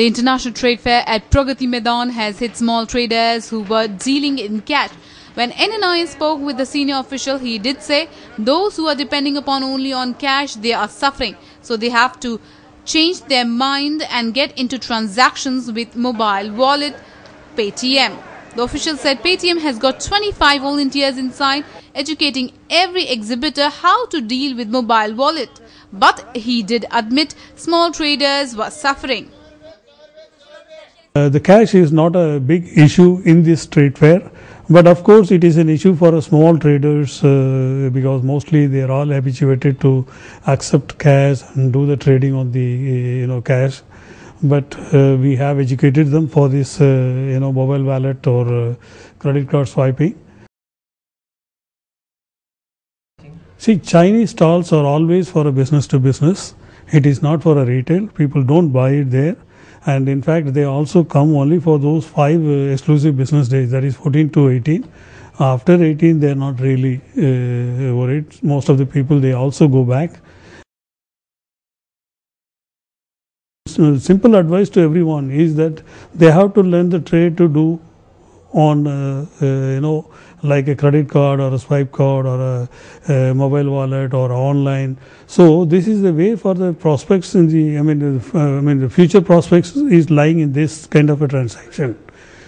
The international trade fair at Pragati Maidan has hit small traders who were dealing in cash. When NNIS spoke with the senior official, he did say those who are depending upon only on cash, they are suffering. So they have to change their mind and get into transactions with mobile wallet, Paytm. The official said Paytm has got 25 volunteers inside, educating every exhibitor how to deal with mobile wallet. But he did admit small traders were suffering. The cash is not a big issue in this trade fair, but of course it is an issue for small traders because mostly they are all habituated to accept cash and do the trading on the cash. But we have educated them for this mobile wallet or credit card swiping. See, Chinese stalls are always for a business to business. It is not for a retail. People don't buy it there. And in fact, they also come only for those 5 exclusive business days, that is 14 to 18. After 18, they are not really worried. Most of the people, they also go back. So simple advice to everyone is that they have to learn the trade to do on like a credit card or a swipe card or a mobile wallet or online. So this is the way for the prospects in the the future prospects is lying in this kind of a transaction.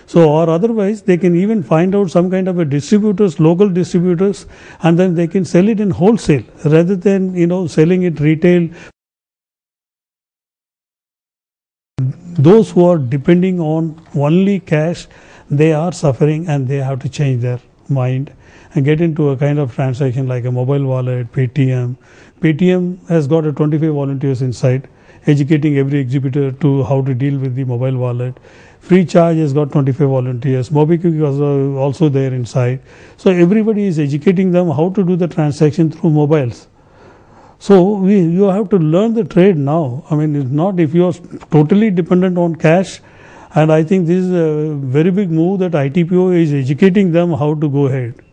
So or otherwise they can even find out some kind of a distributors, local distributors, and then they can sell it in wholesale rather than selling it retail. Those who are depending on only cash, they are suffering and they have to change their mind and get into a kind of transaction like a mobile wallet, Paytm. Paytm has got a 25 volunteers inside, educating every exhibitor to how to deal with the mobile wallet. Free charge has got 25 volunteers. Mobikwik is also there inside. So everybody is educating them how to do the transaction through mobiles. So you have to learn the trade now. It's not if you are totally dependent on cash. And I think this is a very big move that ITPO is educating them how to go ahead.